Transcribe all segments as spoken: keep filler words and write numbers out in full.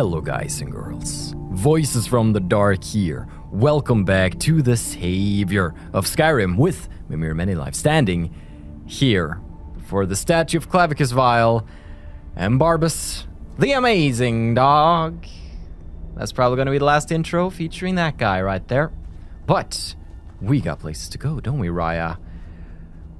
Hello guys and girls, voices from the dark here, welcome back to the Savior of Skyrim with Mimir Many Lives standing here for the statue of Clavicus Vile and Barbus the Amazing Dog. That's probably going to be the last intro featuring that guy right there, but we got places to go, don't we, Raya?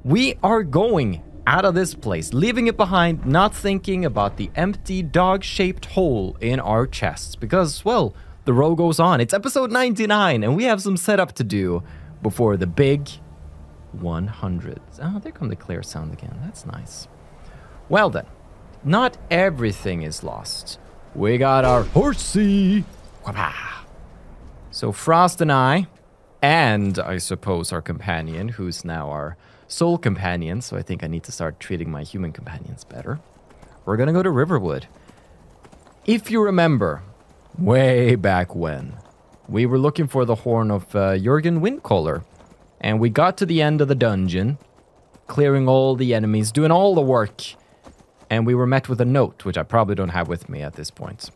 We are going out of this place, leaving it behind, not thinking about the empty dog-shaped hole in our chests, because, well, the row goes on. It's episode ninety-nine, and we have some setup to do before the big one hundred. Oh, there come the clear sound again. That's nice. Well then, not everything is lost. We got our horsey. So Frost and I, and I suppose our companion, who's now our soul companions, so I think I need to start treating my human companions better. We're gonna go to Riverwood. If you remember, way back when, we were looking for the horn of uh, Jürgen Windcaller, and we got to the end of the dungeon, clearing all the enemies, doing all the work, and we were met with a note, which I probably don't have with me at this point.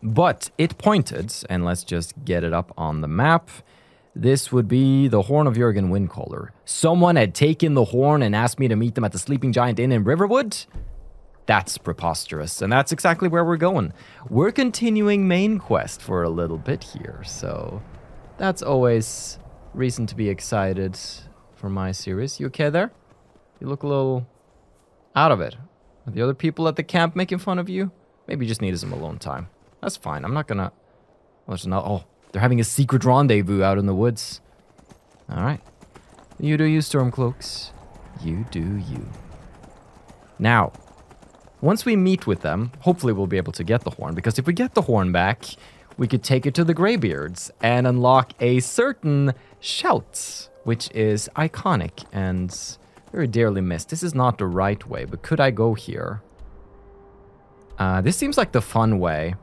But it pointed, and let's just get it up on the map. This would be the Horn of Jürgen Windcaller. Someone had taken the horn and asked me to meet them at the Sleeping Giant Inn in Riverwood? That's preposterous, and that's exactly where we're going. We're continuing main quest for a little bit here, so that's always reason to be excited for my series. You okay there? You look a little out of it. Are the other people at the camp making fun of you? Maybe you just needed some alone time. That's fine, I'm not gonna... Oh, there's not... Oh. They're having a secret rendezvous out in the woods. All right. You do you, Stormcloaks. You do you. Now, once we meet with them, hopefully we'll be able to get the horn, because if we get the horn back, we could take it to the Graybeards and unlock a certain shout, which is iconic and very dearly missed. This is not the right way, but could I go here? Uh, this seems like the fun way.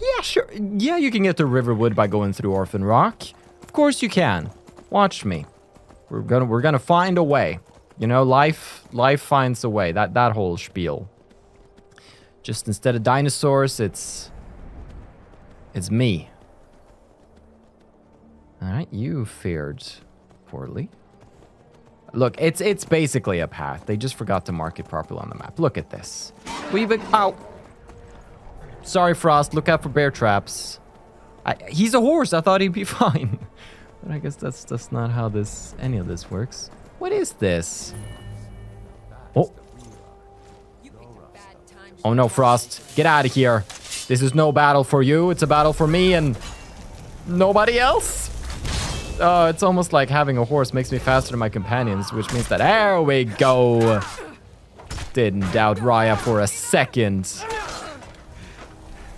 Yeah, sure. Yeah, you can get to Riverwood by going through Orphan Rock. Of course you can. Watch me. We're gonna we're gonna find a way. You know, life life finds a way. That that whole spiel. Just instead of dinosaurs, it's it's me. All right, you fared poorly. Look, it's it's basically a path. They just forgot to mark it properly on the map. Look at this. We've out. Sorry, Frost. Look out for bear traps. I, he's a horse. I thought he'd be fine. But I guess that's that's not how this any of this works. What is this? Oh. Oh, no, Frost. Get out of here. This is no battle for you. It's a battle for me and nobody else. Oh, it's almost like having a horse makes me faster than my companions, which means that... There we go. Didn't doubt Raya for a second.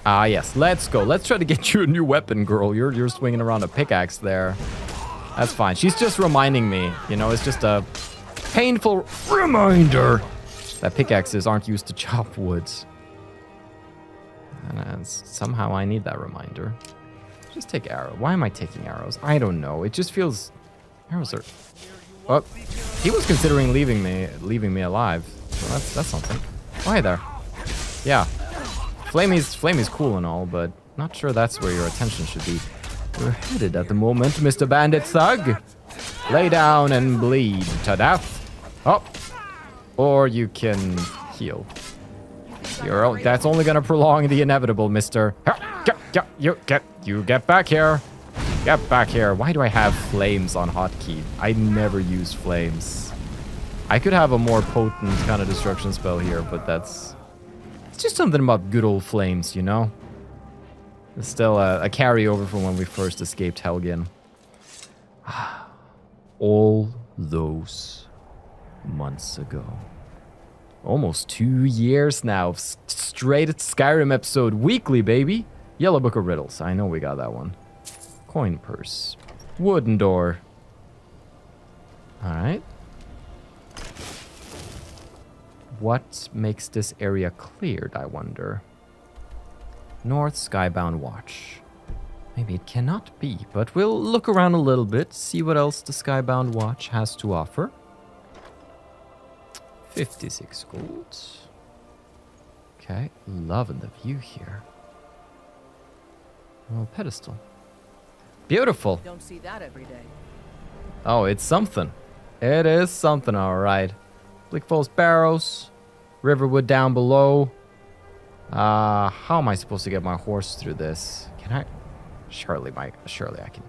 Ah, yes. Let's go. Let's try to get you a new weapon, girl. You're, you're swinging around a pickaxe there. That's fine. She's just reminding me. You know, it's just a painful reminder that pickaxes aren't used to chop wood. And somehow I need that reminder. Just take arrow. Why am I taking arrows? I don't know. It just feels... Arrows are... Oh, he was considering leaving me, leaving me alive. So that's, that's something. Why there? Yeah. Flamey's, Flamey's cool and all, but not sure that's where your attention should be. We're headed at the moment, Mister Bandit Thug. Lay down and bleed to death. Oh, or you can heal. You're, that's only gonna prolong the inevitable, Mister You get, you get back here. Get back here. Why do I have flames on hotkey? I never use flames. I could have a more potent kind of destruction spell here, but that's... It's just something about good old flames, you know? It's still a, a carryover from when we first escaped Helgen. All those months ago. Almost two years now of straight Skyrim episode weekly, baby. Yellow Book of Riddles. I know we got that one. Coin purse. Wooden door. Alright. What makes this area cleared, I wonder? North Skybound Watch. Maybe it cannot be, but we'll look around a little bit, see what else the Skybound Watch has to offer. fifty-six gold. Okay, loving the view here. Oh, pedestal. Beautiful. Don't see that every day. Oh, it's something. It is something, all right. Blickfall's Barrows. Riverwood down below. Uh, how am I supposed to get my horse through this? Can I? Surely, Mike. Surely I can.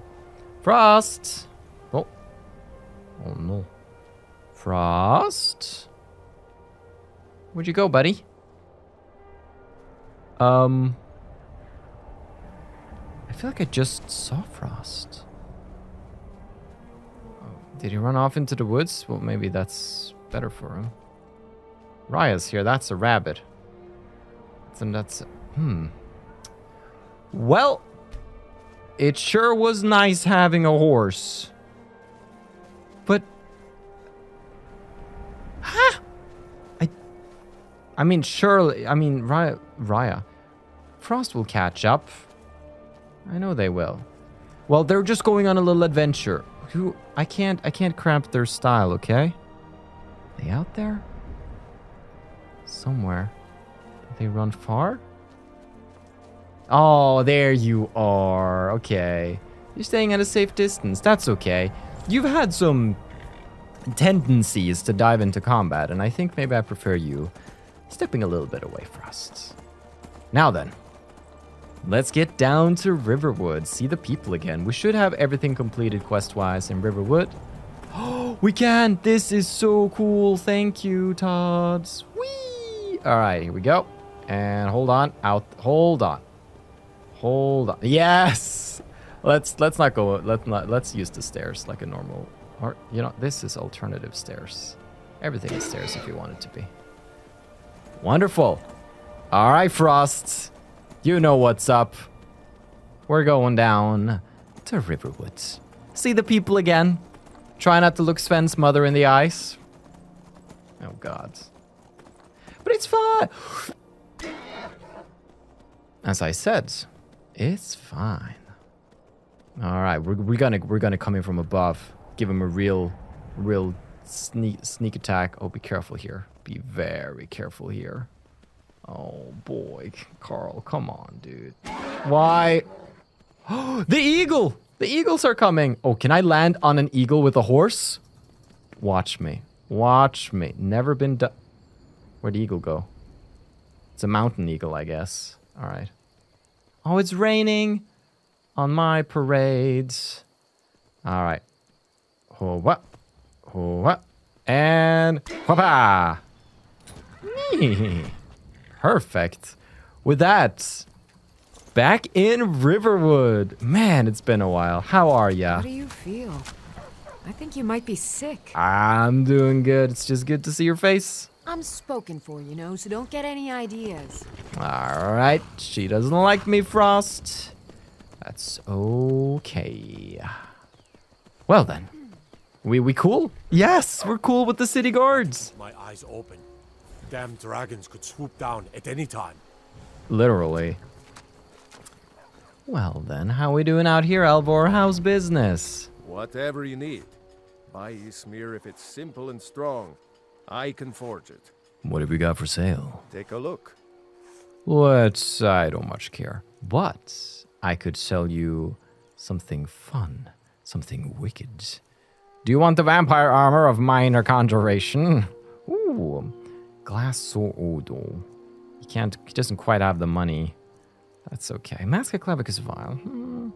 Frost. Oh. Oh, no. Frost. Where'd you go, buddy? Um. I feel like I just saw Frost. Oh, did he run off into the woods? Well, maybe that's better for him. Raya's here. That's a rabbit. And that's... Hmm. Well, it sure was nice having a horse. But... Huh? I... I mean, surely... I mean, Raya... Raya. Frost will catch up. I know they will. Well, they're just going on a little adventure. Who? I can't... I can't cramp their style, okay? Are they out there? Somewhere. They run far? Oh, there you are. Okay. You're staying at a safe distance. That's okay. You've had some tendencies to dive into combat, and I think maybe I prefer you stepping a little bit away from us. Now then, let's get down to Riverwood. See the people again. We should have everything completed quest-wise in Riverwood. Oh, we can! This is so cool. Thank you, Todd. Whee! All right, here we go. And hold on, out, hold on, hold on. Yes, let's let's not go. Let's not let's use the stairs like a normal. Or you know, this is alternative stairs. Everything is stairs if you want it to be. Wonderful. All right, Frost, you know what's up. We're going down to Riverwood. See the people again. Try not to look Sven's mother in the eyes. Oh God. But it's fine. As I said, it's fine. All right, we're, we're gonna we're gonna come in from above, give him a real, real sneak sneak attack. Oh, be careful here. Be very careful here. Oh boy, Carl, come on, dude. Why? Oh, the eagle! The eagles are coming. Oh, can I land on an eagle with a horse? Watch me. Watch me. Never been done. Where'd the eagle go? It's a mountain eagle, I guess. All right. Oh, it's raining on my parades. All right. Ho-wa. Ho-wa. And ho-pa. Perfect. With that, back in Riverwood. Man, it's been a while. How are ya? How do you feel? I think you might be sick. I'm doing good. It's just good to see your face. I'm spoken for, you know, so don't get any ideas. All right, she doesn't like me, Frost. That's okay. Well then, we we cool? Yes, we're cool with the city guards. My eyes open. Damn dragons could swoop down at any time. Literally. Well then, how we doing out here, Alvor? How's business? Whatever you need. Buy Ysmir if it's simple and strong. I can forge it. What have we got for sale? Take a look. Let's... I don't much care. But I could sell you something fun. Something wicked. Do you want the vampire armor of minor conjuration? Ooh. Glass sword. He can't... He doesn't quite have the money. That's okay. Mask of Clavicus Vile. Hmm.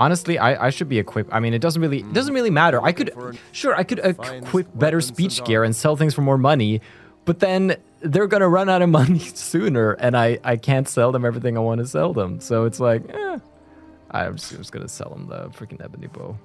Honestly, I, I should be equipped. I mean, it doesn't really it doesn't really matter. I could, sure, I could equip better speech gear and sell things for more money, but then they're gonna run out of money sooner, and I, I can't sell them everything I want to sell them. So it's like, eh, I'm just, I'm just gonna sell them the freaking ebony bow.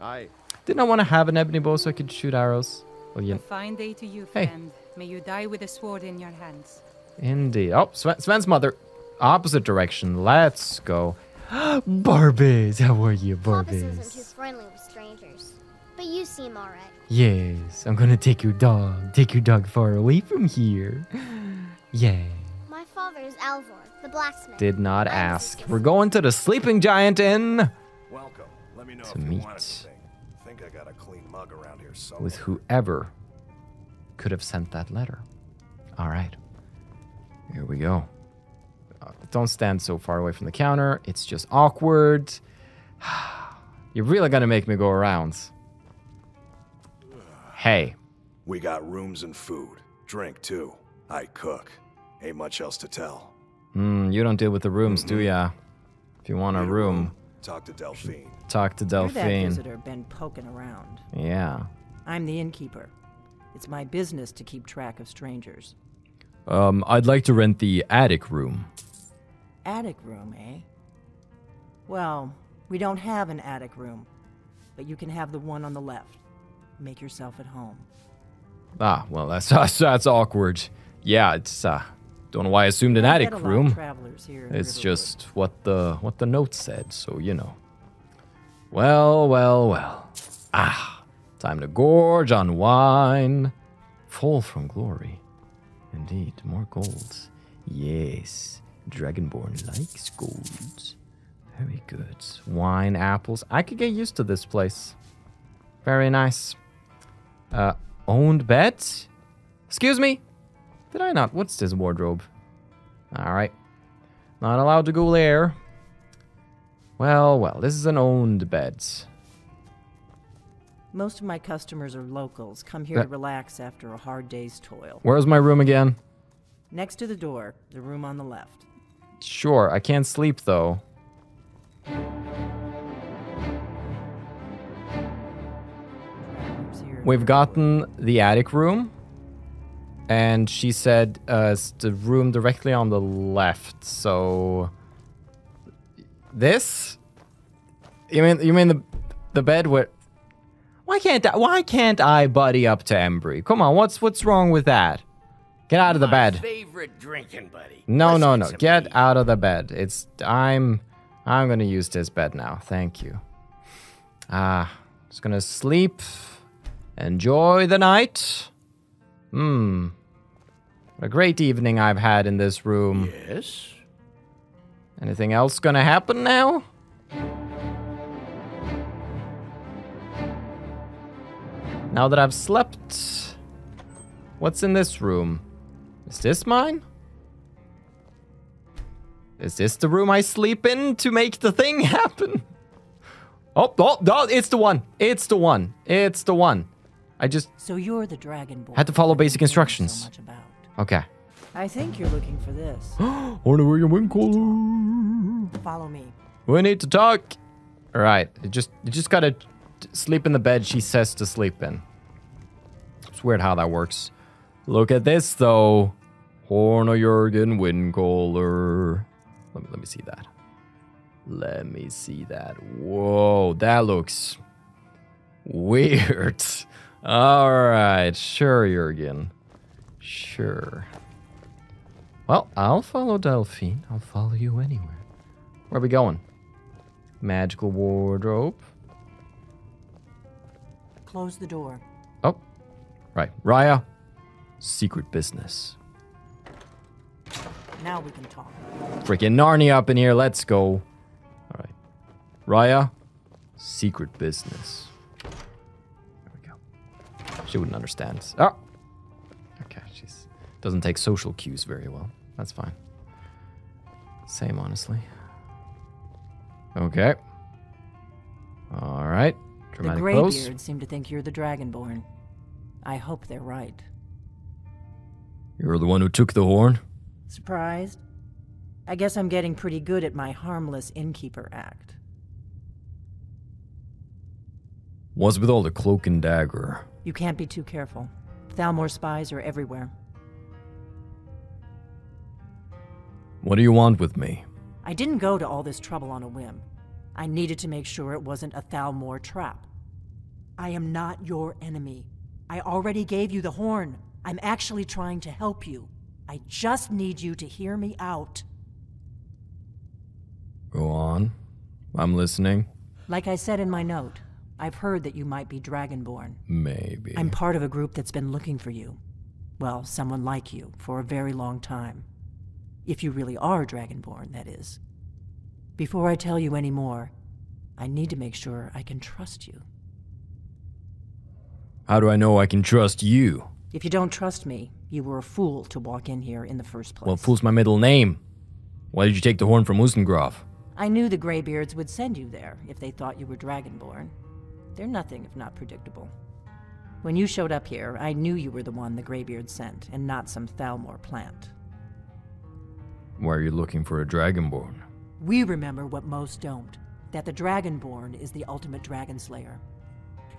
Aye. Didn't I want to have an ebony bow so I could shoot arrows? Well, yeah. A fine day to you, friend. Hey. May you die with a sword in your hands. Indeed. Oh, Sven, Sven's mother, opposite direction. Let's go. Barbies, how are you, Barbies? Clavicus isn't too friendly with strangers, but you seem all right. Yes, I'm gonna take your dog, take your dog far away from here. Yay. My father is Alvor, the blacksmith. Did not I ask. We're going to the Sleeping Giant Inn. Welcome. Let me know to if meet you want anything. I think I got a clean mug around here somewhere. With whoever could have sent that letter. All right, here we go. Uh, don't stand so far away from the counter. It's just awkward. You're really gonna make me go around. Hey. We got rooms and food. Drink, too. I cook. Ain't much else to tell. Hmm, you don't deal with the rooms, mm-hmm. do ya? If you want a room... Talk to Delphine. Talk to Delphine. You're that visitor been poking around. Yeah. I'm the innkeeper. It's my business to keep track of strangers. Um, I'd like to rent the attic room. Attic room, eh? Well, we don't have an attic room, but you can have the one on the left. Make yourself at home. Ah, well, that's that's awkward. Yeah, it's uh, don't know why I assumed an I attic room. It's just what the what the note said, so you know. Well, well, well. Ah, time to gorge on wine, fall from glory. Indeed, more golds. Yes, Dragonborn likes golds. Very good. Wine, apples. I could get used to this place. Very nice. Uh, owned bed? Excuse me? Did I not? What's this wardrobe? Alright. Not allowed to go there. Well, well, this is an owned bed. Most of my customers are locals. Come here that to relax after a hard day's toil. Where's my room again? Next to the door. The room on the left. Sure. I can't sleep, though. We've gotten the attic room, and she said uh, it's the room directly on the left. So this, you mean you mean the the bed where? Why can't I, why can't I buddy up to Embry? Come on, what's what's wrong with that? Get out of the bed. My favorite drinking buddy. No, no, no. Get out of the bed. It's I'm. I'm gonna use this bed now, thank you. Ah, uh, just gonna sleep, enjoy the night. Hmm, what a great evening I've had in this room. Yes. Anything else gonna happen now? Now that I've slept, what's in this room? Is this mine? Is this the room I sleep in to make the thing happen? Oh, oh, oh, it's the one. It's the one. It's the one. I just So you're the Dragonborn. Had to follow basic instructions. So much about. Okay. I think you're looking for this. Ornaway and Winkle. Follow me. We need to talk. All right. It just you just got to sleep in the bed she says to sleep in. It's weird how that works. Look at this though. Orna Jürgen Windcaller. Let me, let me see that. Let me see that. Whoa, that looks weird. All right, sure, Jürgen. Sure. Well, I'll follow Delphine. I'll follow you anywhere. Where are we going? Magical wardrobe. Close the door. Oh, right. Raya, secret business. Now we can talk. Freaking Narnia up in here. Let's go. All right. Raya, secret business. There we go. She wouldn't understand. Oh. Okay. She doesn't take social cues very well. That's fine. Same, honestly. Okay. All right. Dramatic the Graybeards seem to think you're the Dragonborn. I hope they're right. You're the one who took the horn? Surprised? I guess I'm getting pretty good at my harmless innkeeper act. What's with all the cloak and dagger? You can't be too careful. Thalmor spies are everywhere. What do you want with me? I didn't go to all this trouble on a whim. I needed to make sure it wasn't a Thalmor trap. I am not your enemy. I already gave you the horn. I'm actually trying to help you. I just need you to hear me out. Go on. I'm listening. Like I said in my note, I've heard that you might be Dragonborn. Maybe. I'm part of a group that's been looking for you. Well, someone like you, for a very long time. If you really are Dragonborn, that is. Before I tell you any more, I need to make sure I can trust you. How do I know I can trust you? If you don't trust me, you were a fool to walk in here in the first place. Well, fool's my middle name. Why did you take the horn from Ustengroth? I knew the Graybeards would send you there if they thought you were Dragonborn. They're nothing if not predictable. When you showed up here, I knew you were the one the Graybeards sent, and not some Thalmor plant. Why are you looking for a Dragonborn? We remember what most don't, that the Dragonborn is the ultimate dragon slayer.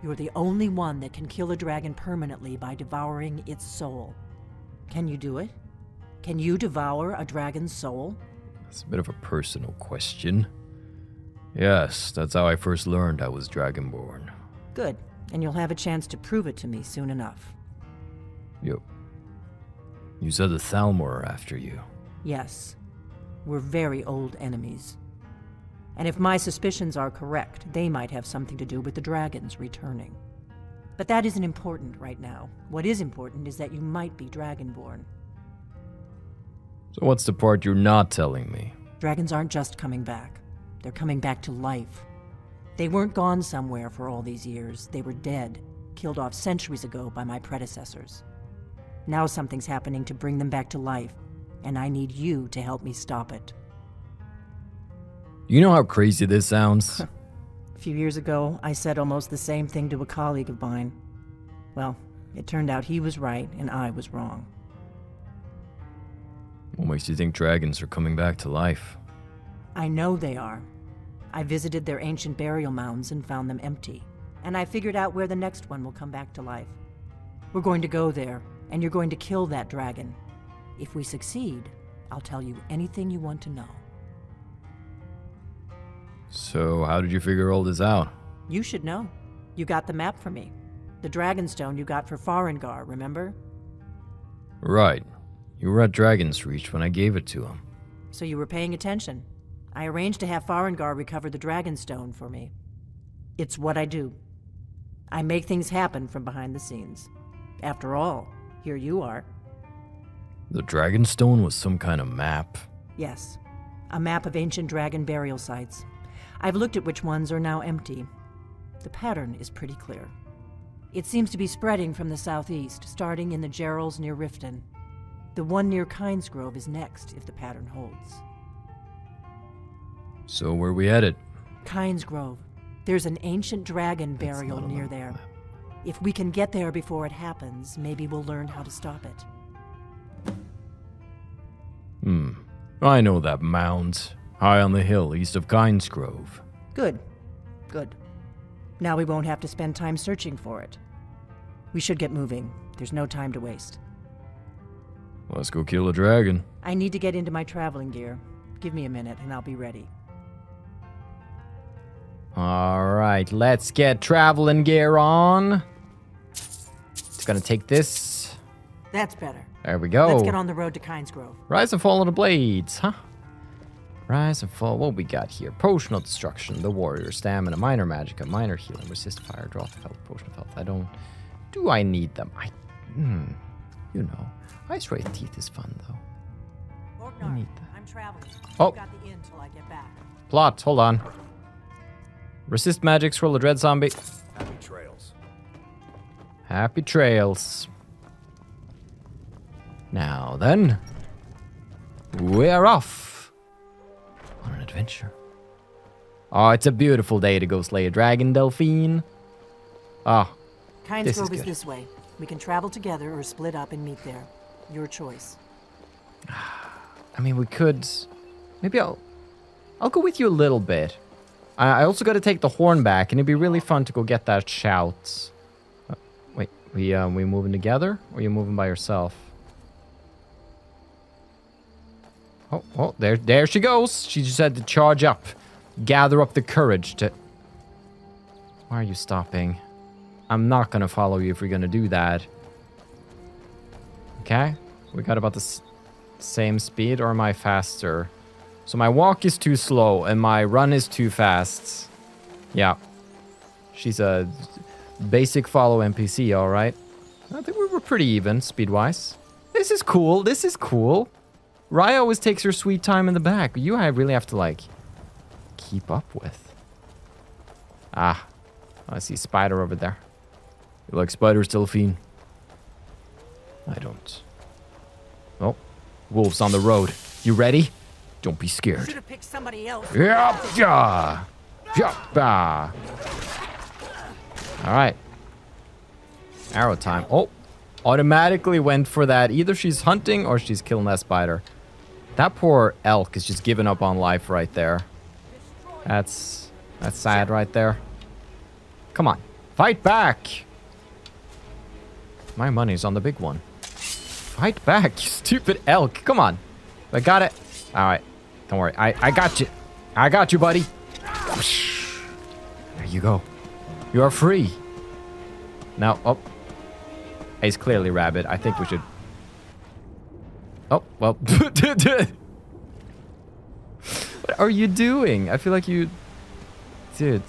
You're the only one that can kill a dragon permanently by devouring its soul. Can you do it? Can you devour a dragon's soul? That's a bit of a personal question. Yes, that's how I first learned I was Dragonborn. Good, and you'll have a chance to prove it to me soon enough. You... you said the Thalmor are after you. Yes. We're very old enemies. And if my suspicions are correct, they might have something to do with the dragons returning. But that isn't important right now. What is important is that you might be Dragonborn. So what's the part you're not telling me? Dragons aren't just coming back. They're coming back to life. They weren't gone somewhere for all these years. They were dead, killed off centuries ago by my predecessors. Now something's happening to bring them back to life, and I need you to help me stop it. You know how crazy this sounds? A few years ago, I said almost the same thing to a colleague of mine. Well, it turned out he was right and I was wrong. What makes you think dragons are coming back to life? I know they are. I visited their ancient burial mounds and found them empty. And I figured out where the next one will come back to life. We're going to go there, and you're going to kill that dragon. If we succeed, I'll tell you anything you want to know. So, how did you figure all this out? You should know. You got the map for me. The Dragonstone you got for Farengar, remember? Right. You were at Dragon's Reach when I gave it to him. So you were paying attention. I arranged to have Farengar recover the Dragonstone for me. It's what I do. I make things happen from behind the scenes. After all, here you are. The Dragonstone was some kind of map? Yes. A map of ancient dragon burial sites. I've looked at which ones are now empty. The pattern is pretty clear. It seems to be spreading from the southeast, starting in the Gerals near Riften. The one near Kynesgrove is next, if the pattern holds. So where are we headed? Kynesgrove. There's an ancient dragon burial near there. If we can get there before it happens, maybe we'll learn how to stop it. Hmm. I know that mound. High on the hill, east of Kynesgrove. Good. Good. Now we won't have to spend time searching for it. We should get moving. There's no time to waste. Let's go kill a dragon. I need to get into my traveling gear. Give me a minute and I'll be ready. Alright, let's get traveling gear on. It's gonna take this. That's better. There we go. Let's get on the road to Kynesgrove. Rise and fall on the blades, huh? Rise and fall. What we got here? Potion of Destruction, the Warrior, Stamina, Minor Magic, a Minor Healing, Resist Fire, Draw the Health, Potion of Health. I don't... Do I need them? I... Hmm... You know, Ice Wraith Teeth is fun though. Orknar, need that. I'm traveling. Oh. You've got the inn till I get back. Plot, hold on. Resist magic, swirl a dread zombie. Happy trails. Happy trails. Now then, we're off on an adventure. Oh, it's a beautiful day to go slay a dragon, Delphine. Ah, oh, Kynesgrove is, is this way. We can travel together or split up and meet there. Your choice. I mean, we could... Maybe I'll... I'll go with you a little bit. I, I also got to take the horn back, and it'd be really fun to go get that shout. Uh, wait, we um, we moving together? Or are you moving by yourself? Oh, oh, there, there she goes. She just had to charge up. Gather up the courage to... Why are you stopping? I'm not gonna follow you if we're gonna do that. Okay, we got about the s same speed, or am I faster? So my walk is too slow and my run is too fast. Yeah, she's a basic follow N P C, all right. I think we were pretty even speed-wise. This is cool. This is cool. Raya always takes her sweet time in the back. You, I really have to like keep up with. Ah, I see a spider over there. You like spiders, Delphine? I don't. Oh, wolves on the road. You ready? Don't be scared. Should have picked somebody else. Yep. All right. Arrow time. Oh, automatically went for that. Either she's hunting or she's killing that spider. That poor elk is just giving up on life right there. That's that's sad right there. Come on. Fight back. My money's on the big one. Fight back, you stupid elk. Come on. I got it. All right. Don't worry. I, I got you. I got you, buddy. There you go. You are free. Now, oh. He's clearly rabid. I think we should... Oh, well. What are you doing? I feel like you... Dude.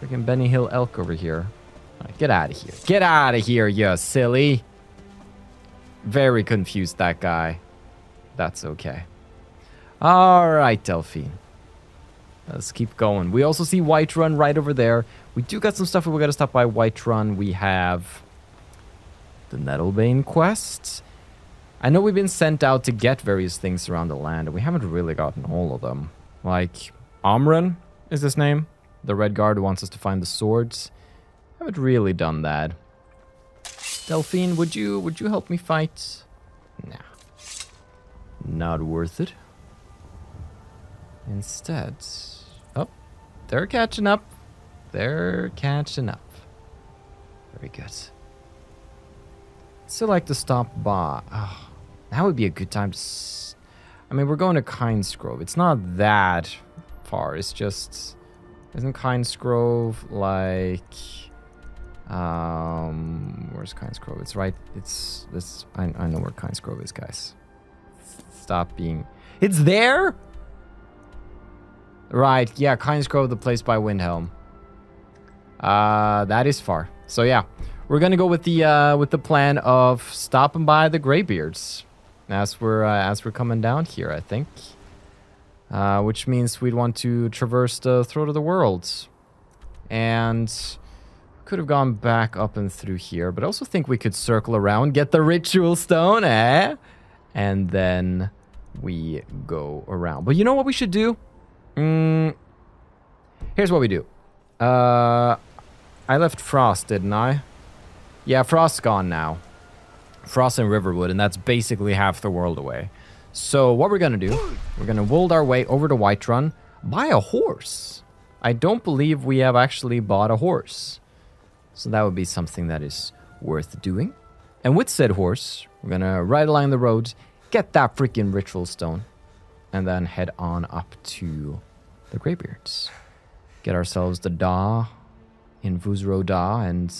Freaking Benny Hill elk over here. All right, get out of here. Get out of here, you silly. Very confused, that guy. That's okay. All right, Delphine. Let's keep going. We also see Whiterun right over there. We do got some stuff we got to stop by Whiterun. We have the Nettlebane quest. I know we've been sent out to get various things around the land, and we haven't really gotten all of them. Like, Amran is his name. The Red Guard wants us to find the swords. I haven't really done that. Delphine, would you would you help me fight? Nah. Not worth it. Instead... Oh, they're catching up. They're catching up. Very good. Still like to stop by. Oh, that would be a good time to... S I mean, we're going to Kynesgrove. It's not that far. It's just... Isn't Kynesgrove like... Um... Where's Kynesgrove? It's right... It's... It's I, I know where Kynesgrove is, guys. Stop being... It's there?! Right, yeah, Kynesgrove, the place by Windhelm. Uh, that is far. So yeah, we're gonna go with the uh, with the plan of stopping by the Graybeards as we're uh, as we're coming down here, I think. Uh, which means we'd want to traverse the Throat of the World, and could have gone back up and through here, but I also think we could circle around, get the Ritual Stone, eh? And then we go around. But you know what we should do? Mm, here's what we do. Uh, I left Frost, didn't I? Yeah, Frost's gone now. Frost and Riverwood, and that's basically half the world away. So what we're gonna do, we're gonna wold our way over to Whiterun, buy a horse. I don't believe we have actually bought a horse. So that would be something that is worth doing. And with said horse, we're gonna ride along the road, get that freaking Ritual Stone. And then head on up to the Graybeards. Get ourselves the Dah in F U S R O Dah and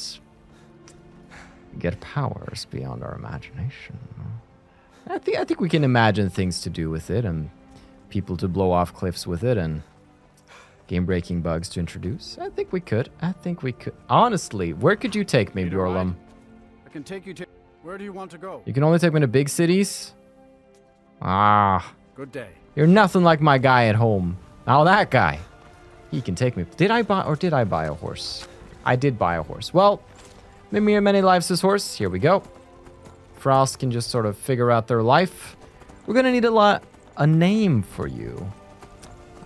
get powers beyond our imagination. I think I think we can imagine things to do with it and people to blow off cliffs with it and game-breaking bugs to introduce. I think we could. I think we could. Honestly, where could you take me, Bjorlum? I can take you to... Where do you want to go? You can only take me to big cities? Ah. Good day. You're nothing like my guy at home. Now that guy, he can take me. Did I buy or did I buy a horse? I did buy a horse. Well, Mimir Many Lives this horse. Here we go. Frost can just sort of figure out their life. We're gonna need a lot a name for you.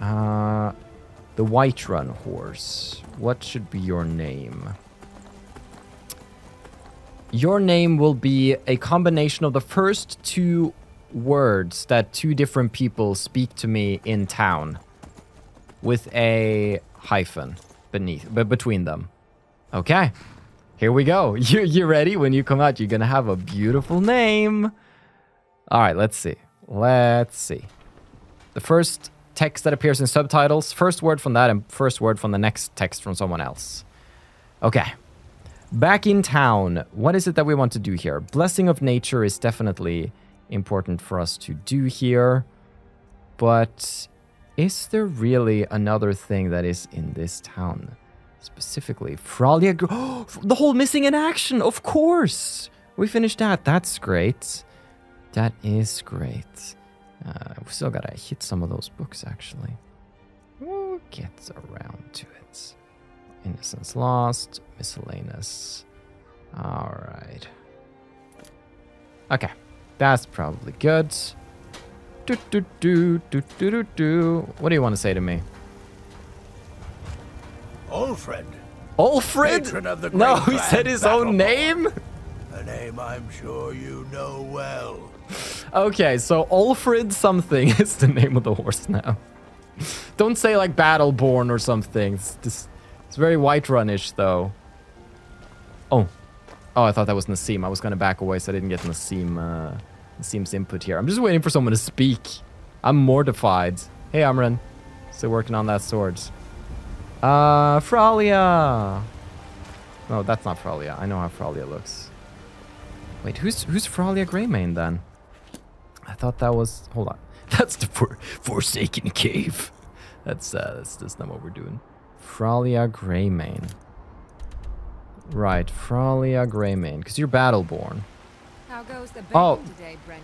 Uh, the Whiterun horse. What should be your name? Your name will be a combination of the first two words that two different people speak to me in town with a hyphen beneath but between them. Okay, here we go. You you ready? When you come out, you're gonna have a beautiful name. All right, let's see. Let's see. The first text that appears in subtitles, first word from that and first word from the next text from someone else. Okay. Back in town, what is it that we want to do here? Blessing of nature is definitely important for us to do here, but is there really another thing that is in this town specifically? Fralia, oh, the whole missing in action, of course. We finished that. That's great. That is great. Uh, we still gotta hit some of those books actually. We'll get around to it. Innocence Lost, miscellaneous. All right. Okay. That's probably good. Do, do, do, do, do, do, do. What do you want to say to me? Olfrid. Olfrid? No, he said his own name? A name I'm sure you know well. Okay, so Olfrid something is the name of the horse now. Don't say like Battle-Born or something. It's, just, it's very Whiterun-ish though. Oh. Oh, I thought that was Nassim. I was going to back away so I didn't get Nassim, uh, Nassim's input here. I'm just waiting for someone to speak. I'm mortified. Hey, Amran. Still working on that sword. Uh, Fralia. No, that's not Fralia. I know how Fralia looks. Wait, who's who's Fralia Greymane then? I thought that was... Hold on. That's the for, Forsaken Cave. That's, uh, that's, that's not what we're doing. Fralia Greymane. Right, Fralia Greymane, because you're Battle-Born. How goes the oh. today, Brennan?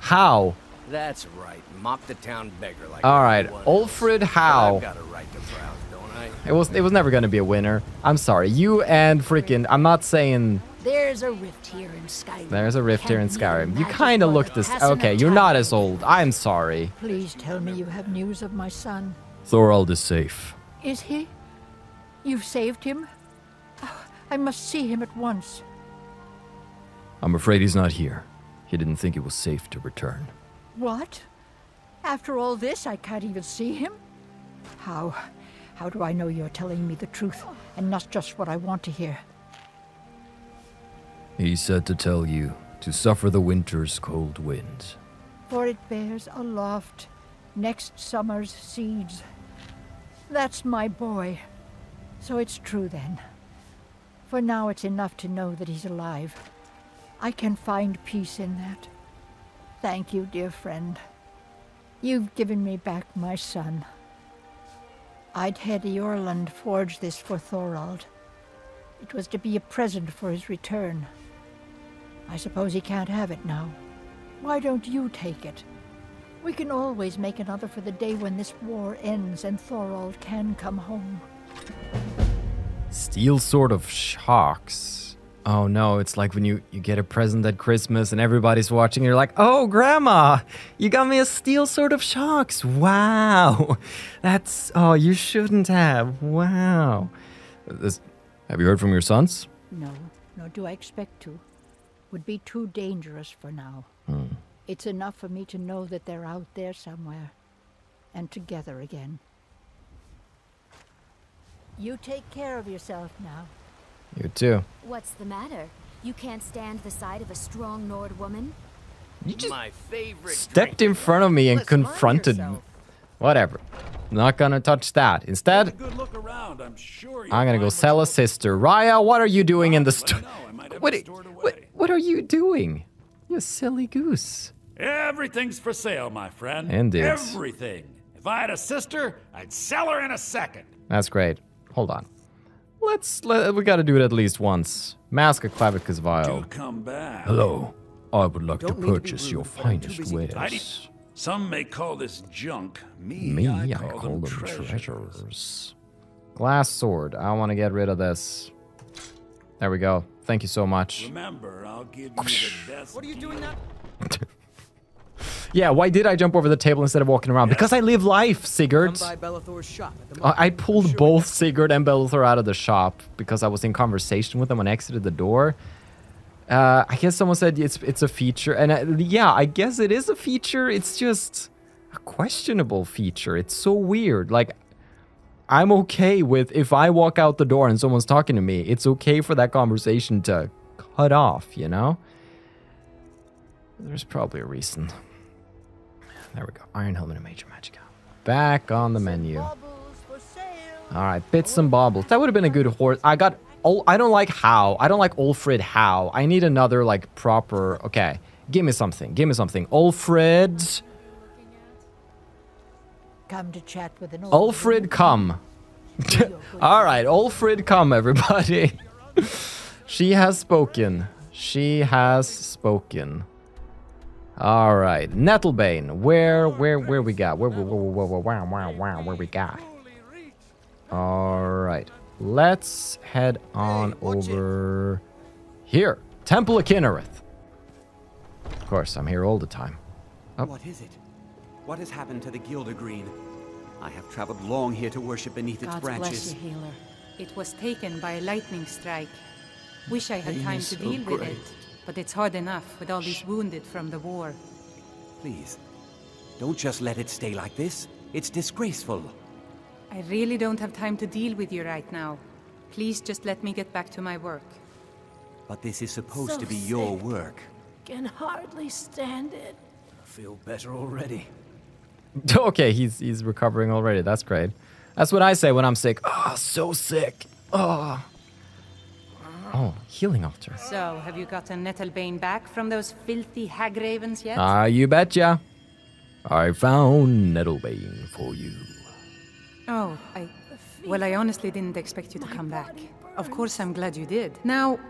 How? That's right. Mop the town beggar like All right, Olfrid How. I've got a right to browse, don't I? It was it was never going to be a winner. I'm sorry. You and freaking I'm not saying There's a rift here in Skyrim. There's a rift Can here in Skyrim. You kind of look this Okay, you're not as old. I'm sorry. Please tell me you have news of my son. Thorald is safe. Is he? You've saved him? Oh, I must see him at once. I'm afraid he's not here. He didn't think it was safe to return. What? After all this, I can't even see him? How? How do I know you're telling me the truth and not just what I want to hear? He said to tell you to suffer the winter's cold winds. For it bears aloft next summer's seeds. That's my boy. So it's true then. For now, it's enough to know that he's alive. I can find peace in that. Thank you, dear friend. You've given me back my son. I'd had Eorland forge this for Thorald. It was to be a present for his return. I suppose he can't have it now. Why don't you take it? We can always make another for the day when this war ends and Thorald can come home. Steel Sword of Shocks. Oh no, it's like when you, you get a present at Christmas and everybody's watching and you're like, oh, Grandma, you got me a Steel Sword of Shocks. Wow. That's, oh, you shouldn't have. Wow. This, have you heard from your sons? No, nor do I expect to. Would be too dangerous for now. Hmm. It's enough for me to know that they're out there somewhere and together again. You take care of yourself now. You too. What's the matter? You can't stand the sight of a strong Nord woman? You just My favorite stepped in front of me and confronted me. Whatever. Not gonna touch that. Instead, around, I'm, sure I'm gonna go sell a sister. Raya, what are you doing in the store? What, what, what are you doing? You silly goose. Everything's for sale, my friend. Indeed. Everything. If I had a sister, I'd sell her in a second. That's great. Hold on. Let's, let, we gotta do it at least once. Mask of Clavicus Vile. Come back. Hello. I would like Don't to purchase to rude, your finest wares. Some may call this junk. Me, Me I, I call, call them, them treasures. treasures. Glass sword. I want to get rid of this. There we go. Thank you so much. Remember, I'll give you the best. What are you doing now? Yeah, why did I jump over the table instead of walking around? Yes. Because I live life, Sigurd. Shop I, I pulled sure. both Sigurd and Bellathor out of the shop because I was in conversation with them when I exited the door. Uh, I guess someone said it's it's a feature. And I, yeah, I guess it is a feature. It's just a questionable feature. It's so weird. Like, I'm okay with if I walk out the door and someone's talking to me, it's okay for that conversation to cut off, you know? There's probably a reason. There we go. Iron Helmet and Major Magicka. Back on the menu. Alright, bits and baubles. That would have been a good horse. I got... Oh, I don't like How. I don't like Olfrid How. I need another, like, proper... Okay. Give me something. Give me something. Olfrid... Come to chat with an old Olfrid, come. Alright, Olfrid, come, everybody. She has spoken. She has spoken. All right, Nettlebane. Where, where, where we got? Where, where, where, where, where, where, where, where we got? All right, let's head on over here. Temple of Kinnereth. Of course, I'm here all the time. Oh. What is it? What has happened to the Gildergreen? I have traveled long here to worship beneath its branches. God bless you, healer. It was taken by a lightning strike. Wish I had time to deal with it, but it's hard enough with all these wounded from the war. Please, don't just let it stay like this. It's disgraceful. I really don't have time to deal with you right now. Please just let me get back to my work. But this is supposed to be your work. Can hardly stand it. I feel better already. Okay, he's he's recovering already. That's great. That's what I say when I'm sick. Ah, oh, so sick. Oh. Oh, healing altar. So, have you gotten Nettlebane back from those filthy hag ravens yet? Ah, uh, you betcha. I found Nettlebane for you. Oh, I... Well, I honestly didn't expect you to come back. Of course, I'm glad you did. Now,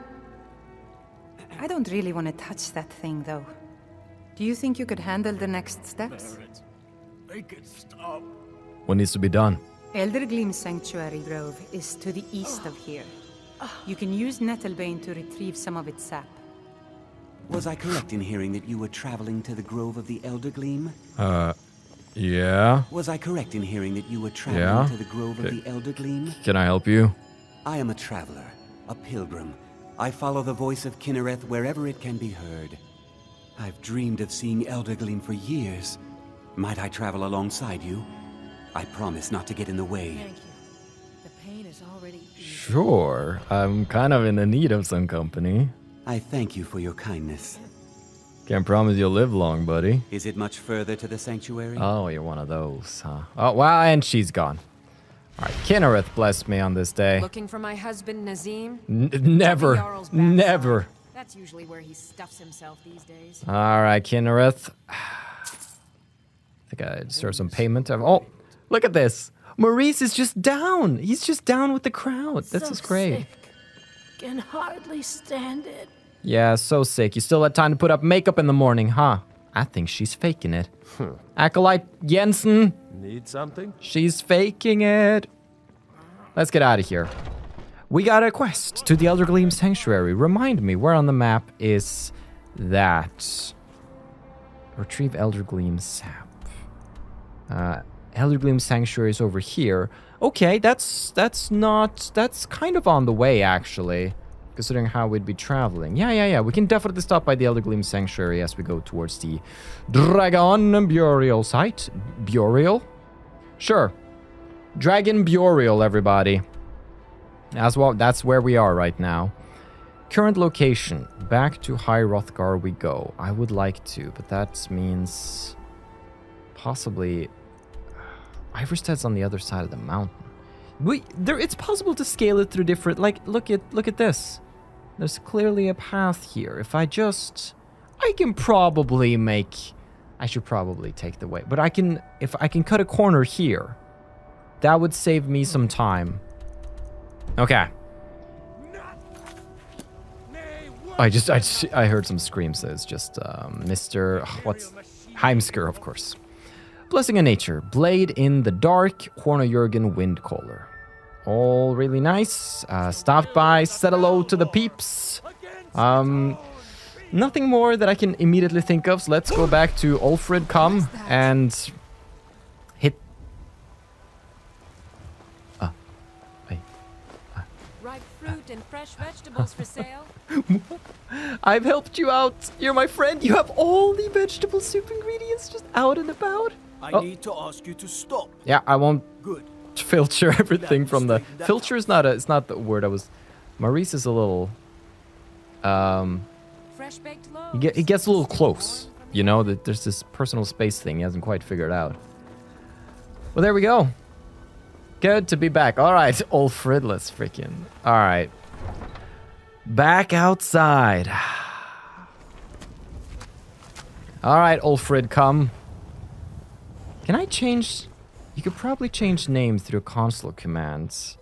I don't really want to touch that thing, though. Do you think you could handle the next steps? Make it stop. What needs to be done? Eldergleam Sanctuary Grove is to the east of here. You can use Nettlebane to retrieve some of its sap. Was I correct in hearing that you were traveling to the Grove of the Eldergleam? Uh... Yeah. Was I correct in hearing that you were traveling yeah. to the Grove okay. of the Eldergleam? Can I help you? I am a traveler, a pilgrim. I follow the voice of Kinnereth wherever it can be heard. I've dreamed of seeing Eldergleam for years. Might I travel alongside you? I promise not to get in the way. Thank you. The pain is already easy. Sure. I'm kind of in the need of some company. I thank you for your kindness. Can't promise you'll live long, buddy. Is it much further to the sanctuary? Oh, you're one of those, huh? Oh, wow, and she's gone. All right, Kinnereth blessed me on this day. Looking for my husband, Nazim? N never, never. That's usually where he stuffs himself these days. All right, Kinnereth. I think I deserve some payment. Oh, look at this. Maurice is just down. He's just down with the crowd. That's so just great. Sick. Can hardly stand it. Yeah, so sick. You still had time to put up makeup in the morning, huh? I think she's faking it. Huh. Acolyte Jensen. Need something? She's faking it. Let's get out of here. We got a quest to the Eldergleam Sanctuary. Remind me, where on the map is that? Retrieve Eldergleam sap. Uh, Eldergleam Sanctuary is over here. Okay, that's that's not that's kind of on the way actually. Considering how we'd be traveling. Yeah, yeah, yeah. We can definitely stop by the Eldergleam Sanctuary as we go towards the Dragon Burial Site. Burial? Sure. Dragon Burial, everybody. As well, that's where we are right now. Current location. Back to High Hrothgar we go. I would like to, but that means... possibly... Iverstead's on the other side of the mountain. We, there, it's possible to scale it through different... Like, look at, look at this. There's clearly a path here. If I just... I can probably make... I should probably take the way. But I can... If I can cut a corner here, that would save me some time. Okay. I just... I, just, I heard some screams. So it's just um, Mister... Oh, what's... Heimsker, of course. Blessing of Nature. Blade in the Dark. Horn of Jürgen Windcaller. All really nice. Uh, stopped by. Said hello to the peeps. Um, nothing more that I can immediately think of. So let's go back to Olfrid Come and hit. Uh, wait. Uh, Ripe fruit and fresh vegetables for sale. I've helped you out. You're my friend. You have all the vegetable soup ingredients just out and about. I oh. need to ask you to stop. Yeah, I won't Good. filter everything from the... Filter is not a... It's not the word I was... Maurice is a little... Um... Fresh baked loaves. He, get, he gets a little close. You know, that there's this personal space thing he hasn't quite figured out. Well, there we go. Good to be back. All right, old Fridless freaking... All right. Back outside. All right, Olfrid, come. Can I change... You could probably change names through console commands,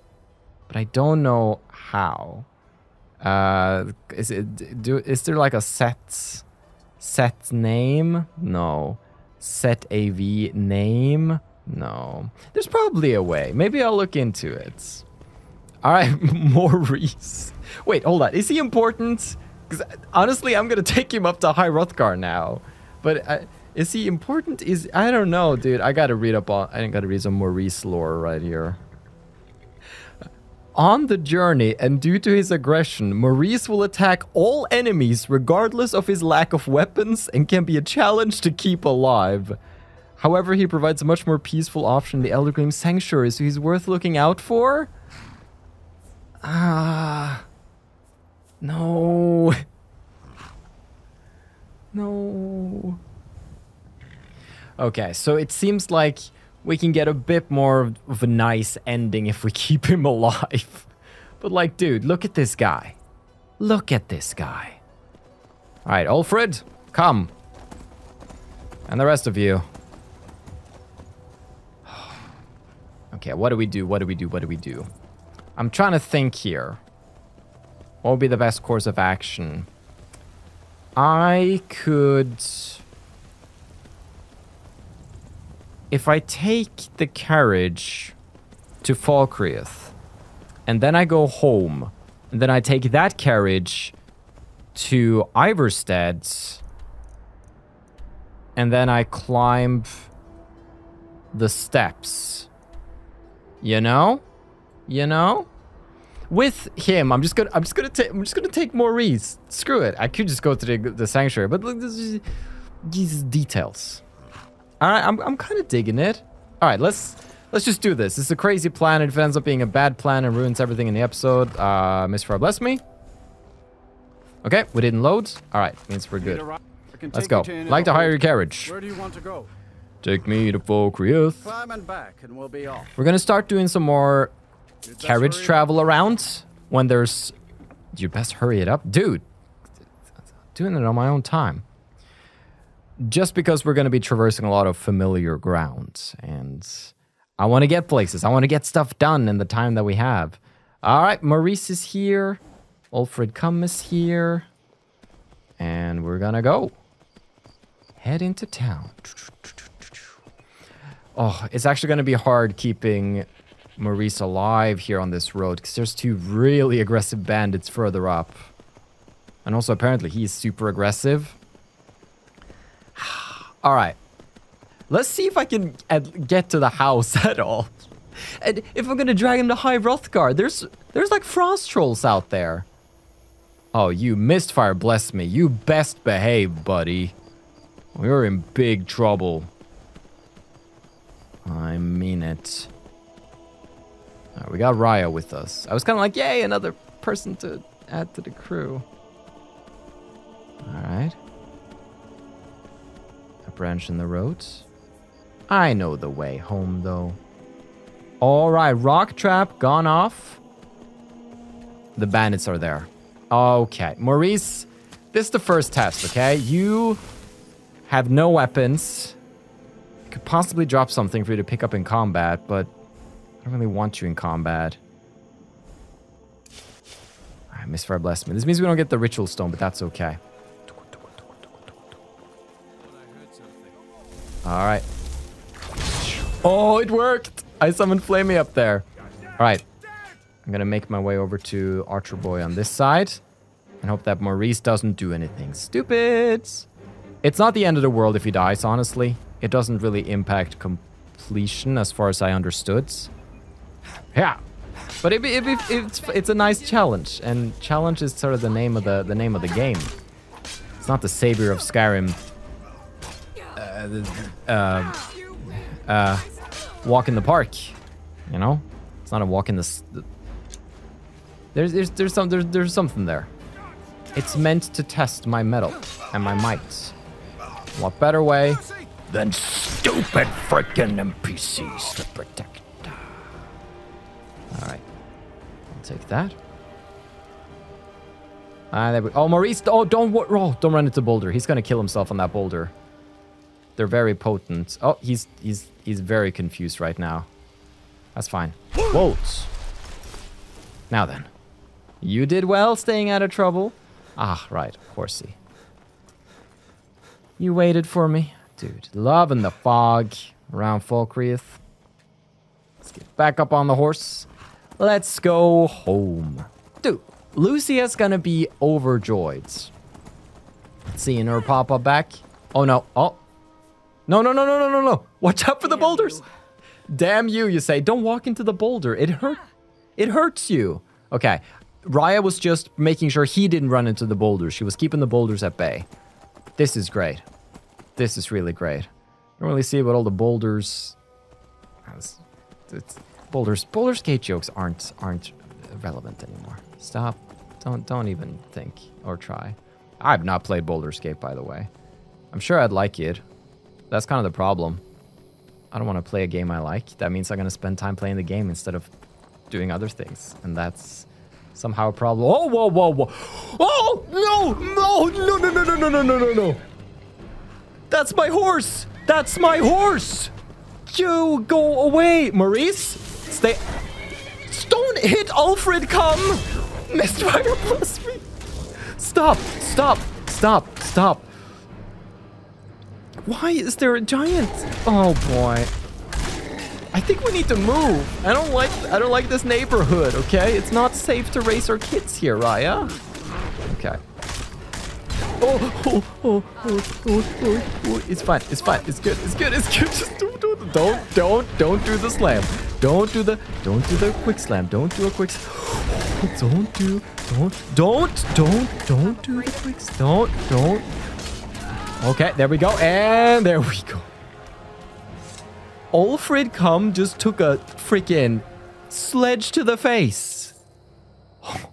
but I don't know how. Uh, is it do? Is there like a set set name? No. Set A V name? No. There's probably a way. Maybe I'll look into it. All right, Maurice. Wait, hold on. Is he important? Because honestly, I'm gonna take him up to High Hrothgar now, but. I, Is he important? Is I don't know, dude. I gotta read up on. I gotta read some Maurice lore right here. On the journey and due to his aggression, Maurice will attack all enemies regardless of his lack of weapons and can be a challenge to keep alive. However, he provides a much more peaceful option, the Eldergleam Sanctuary, so he's worth looking out for? Ah... Uh, no... No... Okay, so it seems like we can get a bit more of a nice ending if we keep him alive. But like, dude, look at this guy. Look at this guy. Alright, Olfrid, come. And the rest of you. Okay, what do we do? What do we do? What do we do? I'm trying to think here. What would be the best course of action? I could... If I take the carriage to Falkreath, and then I go home, and then I take that carriage to Iverstead, and then I climb the steps. You know? You know? With him, I'm just gonna I'm just gonna take I'm just gonna take Maurice. Screw it. I could just go to the, the sanctuary, but look, this is, these details. Alright, I'm, I'm kind of digging it. Alright, let's let's just do this. It's a crazy plan. If it ends up being a bad plan and ruins everything in the episode, uh, Mistfire, bless me. Okay, we didn't load. Alright, means we're good. Let's go. Like to hire your carriage. Where do you want to go? Take me to Falkreath. Climb and back and we'll be off. We're gonna start doing some more carriage travel around when there's... You best hurry it up. Dude, I'm doing it on my own time. Just because we're going to be traversing a lot of familiar ground. And I want to get places. I want to get stuff done in the time that we have. All right, Maurice is here. Olfrid Cum is here. And we're going to go. Head into town. Oh, it's actually going to be hard keeping Maurice alive here on this road. Because there's two really aggressive bandits further up. And also apparently he's super aggressive. All right, let's see if I can get to the house at all. And if I'm gonna drag him to High Hrothgar, there's there's like frost trolls out there. Oh, you Mistfire, bless me. You best behave, buddy. We're in big trouble. I mean it. All right, we got Raya with us. I was kind of like, yay, another person to add to the crew. All right. Branch in the roads. I know the way home, though. All right, rock trap gone off. The bandits are there. Okay, Maurice, this is the first test, okay? You have no weapons. Could possibly drop something for you to pick up in combat, but I don't really want you in combat. All right, Mistfire, bless me. This means we don't get the ritual stone, but that's okay. Alright. Oh, it worked! I summoned Flamey up there. Alright. I'm gonna make my way over to Archer Boy on this side. And hope that Maurice doesn't do anything stupid. It's not the end of the world if he dies, honestly. It doesn't really impact completion, as far as I understood. Yeah. But it, it, it, it's, it's a nice challenge. And challenge is sort of the name of the, the name of the game. It's not the Savior of Skyrim. Uh, uh, walk in the park, you know. It's not a walk in the. the there's, there's, there's some, there's, there's something there. It's meant to test my mettle and my might. What better way than stupid freaking N P Cs to protect? All right, I'll take that. Ah, uh, there we. Oh, Maurice! Oh, don't roll! Don't run into Boulder. He's gonna kill himself on that boulder. They're very potent. Oh, he's he's he's very confused right now. That's fine. Whoa! Now then, you did well staying out of trouble. Ah, right, horsey. You waited for me, dude. Love in the fog around Falkreath. Let's get back up on the horse. Let's go home, dude. Lucia's gonna be overjoyed. Seeing her pop up back. Oh no! Oh. No, no, no, no, no, no, no. Watch out for the boulders. Damn you, you say. Don't walk into the boulder. It hurt. It hurts you. Okay. Raya was just making sure he didn't run into the boulders. She was keeping the boulders at bay. This is great. This is really great. I don't really see what all the boulders... It's, it's, boulders. Boulder skate jokes aren't aren't relevant anymore. Stop. Don't don't even think or try. I've not played Boulder Skate, by the way. I'm sure I'd like it. That's kind of the problem. I don't want to play a game I like. That means I'm going to spend time playing the game instead of doing other things. And that's somehow a problem. Oh, whoa, whoa, whoa. Oh, no, no, no, no, no, no, no, no, no, no, no. That's my horse. That's my horse. You go away, Maurice. Stay. Don't hit Olfrid, come. Mistfire plus me. Stop, stop, stop, stop. Why is there a giant? Oh boy. I think we need to move. I don't like I don't like this neighborhood, okay? It's not safe to raise our kids here, Raya. Okay. Oh, oh, oh, oh, oh, oh, oh. It's fine, it's fine, it's good, it's good, it's good. Just don't do the don't don't don't do the slam. Don't do the don't do the quick slam. Don't do a quick slam. Don't do don't don't don't don't do the quick slam. Don't don't Okay, there we go, and there we go. Olfrid Cum just took a freaking sledge to the face. Oh.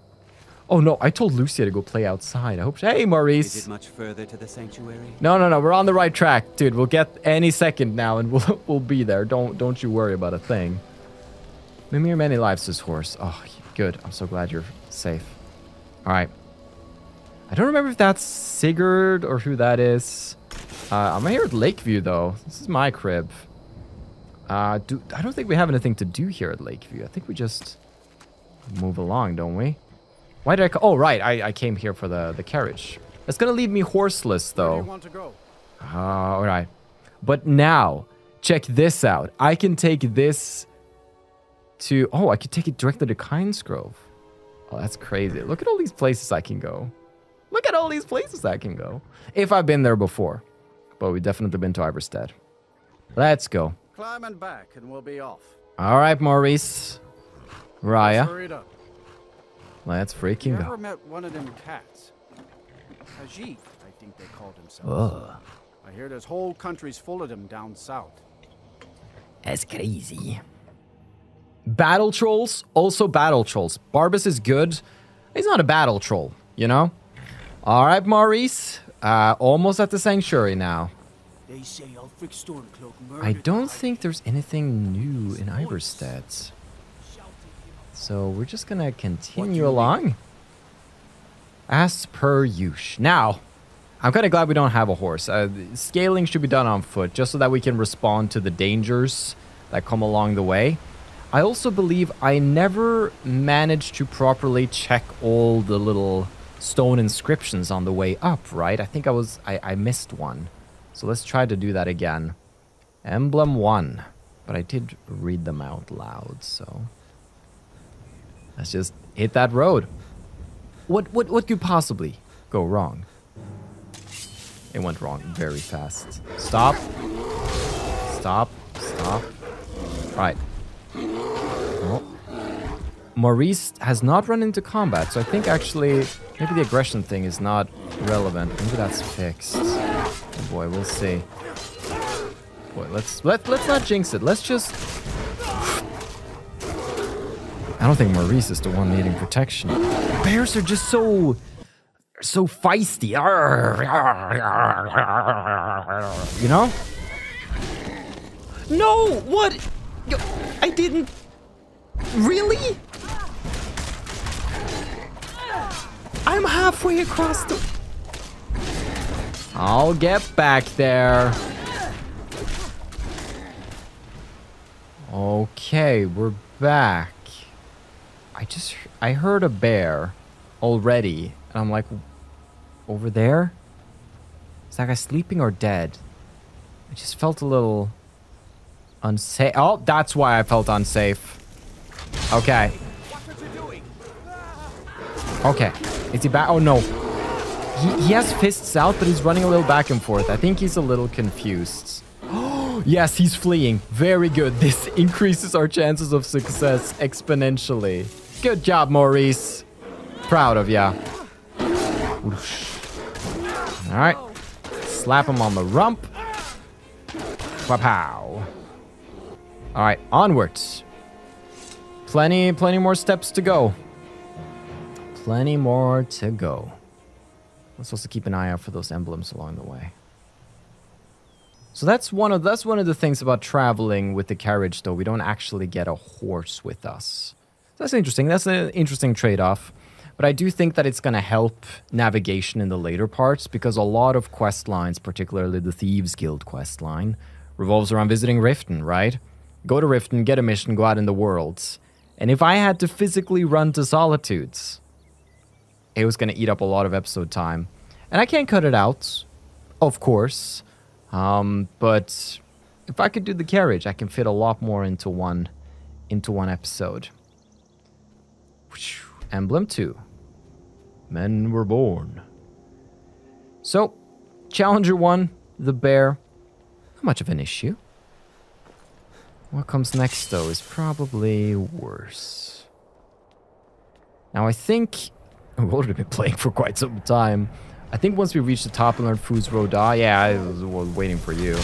Oh no, I told Lucia to go play outside. I hope she... Hey, Maurice. Is it much further to the sanctuary? No, no, no. We're on the right track, dude. We'll get any second now, and we'll we'll be there. Don't don't you worry about a thing. Mimir many lives this horse. Oh, good. I'm so glad you're safe. All right. I don't remember if that's Sigurd or who that is. Uh, I'm here at Lakeview though. This is my crib. Uh, do I don't think we have anything to do here at Lakeview. I think we just move along, don't we? Why did I? Oh, right. I, I came here for the, the carriage. That's going to leave me horseless, though. Where do you want to go? Uh, all right. But now, check this out. I can take this to... Oh, I could take it directly to Kynesgrove. Oh, that's crazy. Look at all these places I can go. Look at all these places I can go. If I've been there before. But we've definitely been to Iverstead. Let's go. Climb and back, and we'll be off. All right, Maurice. Raya. Let's freaking go. Never met one of them cats. Ajit, I think they called themselves. Ugh. I hear there's whole countries full of them down south. That's crazy. Battle trolls, also battle trolls. Barbus is good. He's not a battle troll, you know? All right, Maurice. Uh, almost at the sanctuary now. They say Stormcloak murdered. I don't think there's anything new in Iverstead. So we're just gonna continue along. As per usual. Now, I'm kind of glad we don't have a horse. Uh, scaling should be done on foot, just so that we can respond to the dangers that come along the way. I also believe I never managed to properly check all the little stone inscriptions on the way up, right? I think I was I, I missed one. So let's try to do that again. Emblem one. But I did read them out loud, so... Let's just hit that road. What what what could possibly go wrong? It went wrong very fast. Stop. Stop. Stop. Right. Oh. Maurice has not run into combat, so I think actually maybe the aggression thing is not relevant. Maybe that's fixed. Oh boy, we'll see. Boy, let's let let's not jinx it. Let's just. I don't think Maurice is the one needing protection. Bears are just so, so feisty. You know? No, what? I didn't. Really? I'm halfway across the... I'll get back there. Okay, we're back. I just, I heard a bear already, and I'm like, over there? Is that guy sleeping or dead? I just felt a little unsafe. Oh, that's why I felt unsafe. Okay. Okay. Is he back? Oh, no. He, he has fists out, but he's running a little back and forth. I think he's a little confused. Yes, he's fleeing. Very good. This increases our chances of success exponentially. Good job, Maurice. Proud of ya. All right. Slap him on the rump. Pow. All right, onwards. Plenty, plenty more steps to go. Plenty more to go. I'm supposed to keep an eye out for those emblems along the way. So that's one of that's one of the things about traveling with the carriage, though. We don't actually get a horse with us. So that's interesting. That's an interesting trade-off. But I do think that it's going to help navigation in the later parts, because a lot of quest lines, particularly the Thieves Guild quest line, revolves around visiting Riften, right? Go to Riften, get a mission, go out in the worlds. And if I had to physically run to Solitudes, it was going to eat up a lot of episode time. And I can't cut it out, of course. Um, but if I could do the carriage, I can fit a lot more into one, into one episode. Whew. Emblem two. Men were born. So, Challenger one, the bear. Not much of an issue. What comes next, though, is probably worse. Now, I think... we've already been playing for quite some time. I think once we reach the top and learn F U S R O DAH... yeah, I was waiting for you.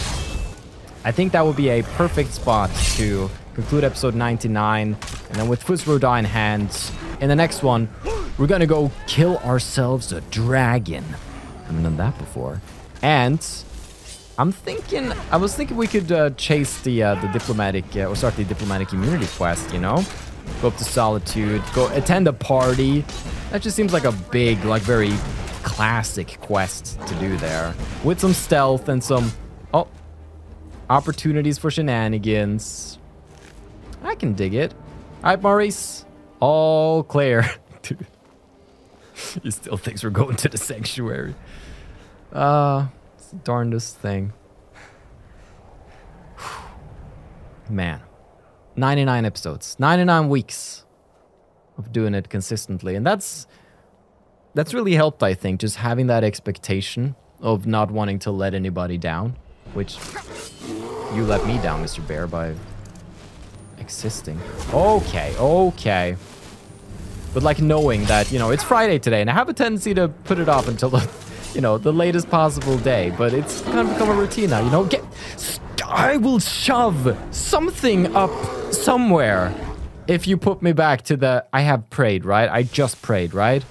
I think that would be a perfect spot to conclude episode ninety-nine. And then with F U S R O DAH in hand... in the next one, we're gonna go kill ourselves a dragon. I haven't done that before. And I'm thinking, I was thinking we could uh, chase the uh, the diplomatic, uh, or start the diplomatic immunity quest, you know? Go up to Solitude, go attend a party. That just seems like a big, like very classic quest to do there. With some stealth and some, oh, opportunities for shenanigans. I can dig it. All right, Maurice. All clear. Dude. He still thinks we're going to the sanctuary. Uh, it's the darndest thing. Man. ninety-nine episodes. ninety-nine weeks of doing it consistently. And that's... that's really helped, I think. Just having that expectation of not wanting to let anybody down. Which... you let me down, Mister Bear, by... existing. Okay, okay. But like knowing that, you know, it's Friday today and I have a tendency to put it off until the, you know, the latest possible day, but it's kind of become a routine now, you know? Get, I will shove something up somewhere if you put me back to the, I have prayed, right? I just prayed, right?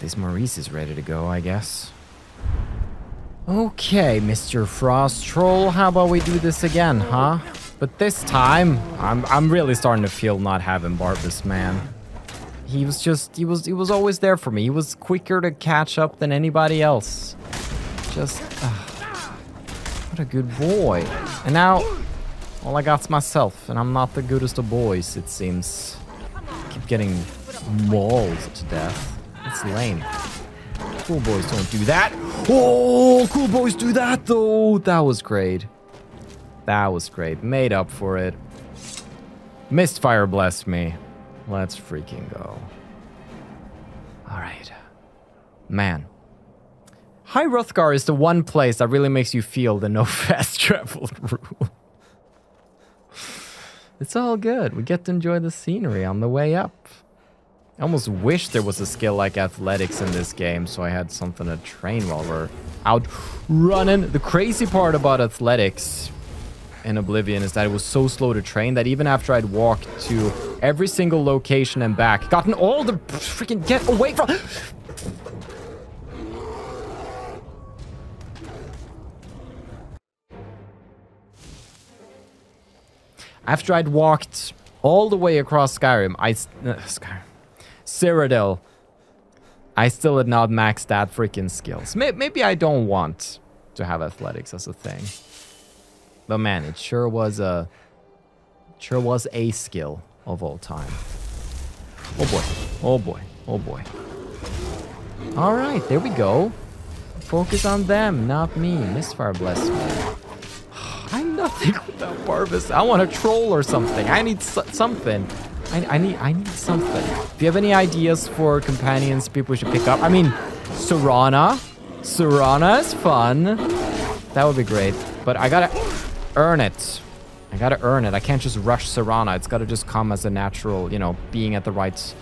This Maurice is ready to go, I guess. Okay, Mister Frost Troll, how about we do this again, huh? But this time, I'm I'm really starting to feel not having Barbus, man. He was just he was he was always there for me. He was quicker to catch up than anybody else. Just uh, what a good boy. And now all I got's myself, and I'm not the goodest of boys, it seems. I keep getting mauled to death. It's lame. Cool boys don't do that. Oh, cool boys do that, though. That was great. That was great. Made up for it. Mistfire, bless me. Let's freaking go. All right. Man. High Hrothgar is the one place that really makes you feel the no fast travel rule. It's all good. We get to enjoy the scenery on the way up. I almost wish there was a skill like athletics in this game, so I had something to train while we're out running. The crazy part about athletics in Oblivion is that it was so slow to train that even after I'd walked to every single location and back, gotten all the freaking get away from... after I'd walked all the way across Skyrim, I... Uh, Skyrim. Cyrodiil, I still had not maxed that freaking skills. Maybe I don't want to have athletics as a thing, but man, it sure was a sure was a skill of all time. Oh boy, oh boy, oh boy. All right, there we go. Focus on them, not me. Mistfire, bless me. I'm nothing without Barbus. I want a troll or something. I need so something. I, I need I need something. If you have any ideas for companions people should pick up, I mean, Serana Serana is fun. That would be great. But I gotta earn it. I gotta earn it. I can't just rush Serana. It's gotta just come as a natural, you know, being at the right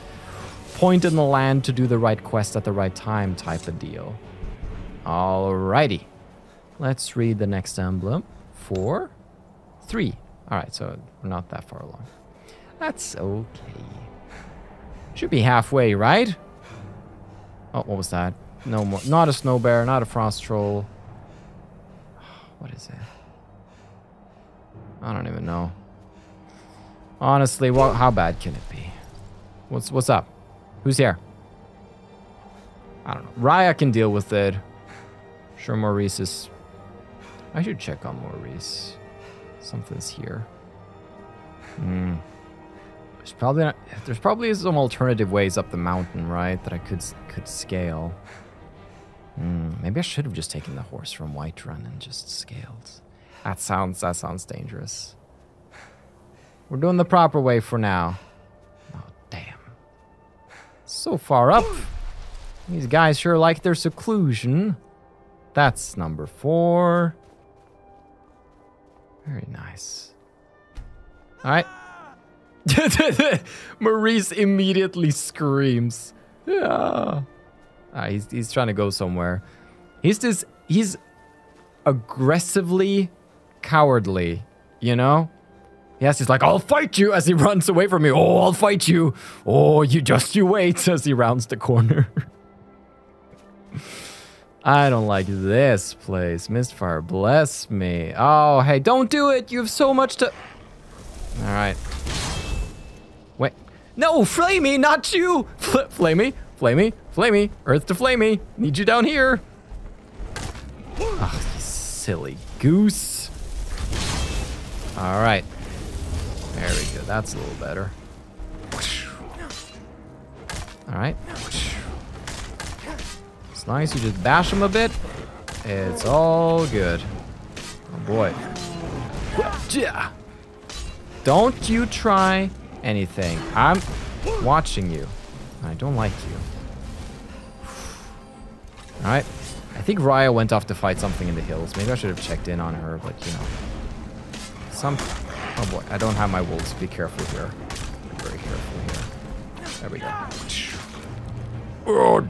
point in the land to do the right quest at the right time type of deal. Alrighty. Let's read the next emblem. Four, three. Alright, so we're not that far along. That's okay. Should be halfway, right? Oh, what was that? No more. Not a snow bear, not a frost troll. What is it? I don't even know. Honestly, well, how bad can it be? What's what's up? Who's here? I don't know. Raya can deal with it. I'm sure Maurice is... I should check on Maurice. Something's here. Hmm. There's probably not, there's probably some alternative ways up the mountain, right? That I could could scale. Hmm. Maybe I should have just taken the horse from Whiterun and just scaled. That sounds, that sounds dangerous. We're doing the proper way for now. Oh, damn. So far up. These guys sure like their seclusion. That's number four. Very nice. All right. Maurice immediately screams. Yeah. Ah, he's, he's trying to go somewhere. He's just, he's aggressively... cowardly, you know? Yes, he's like, I'll fight you as he runs away from me. Oh, I'll fight you. Oh, you just you wait as he rounds the corner. I don't like this place. Mistfire, bless me. Oh, hey, don't do it. You have so much to... All right. Wait. No, Flamey, not you. Fl Flamey, Flamey, Flamey. Earth to Flamey. Need you down here. Oh, you silly goose. All right, there we go. That's a little better. All right, it's nice. You just bash him a bit. It's all good. Oh boy. Don't you try anything. I'm watching you. I don't like you. All right. I think Raya went off to fight something in the hills. Maybe I should have checked in on her, but you know. Some, oh boy, I don't have my wolves. Be careful here. Be very careful here. There we go.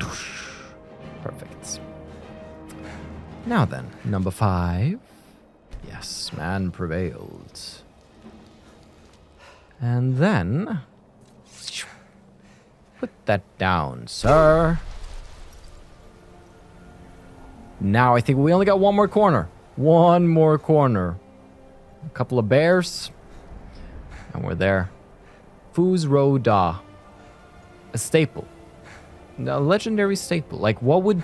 Perfect. Now then, number five. Yes, man prevailed. And then... put that down, sir. Now I think we only got one more corner. One more corner. A couple of bears, and we're there. F U S R O DAH. A staple. A legendary staple. Like, what would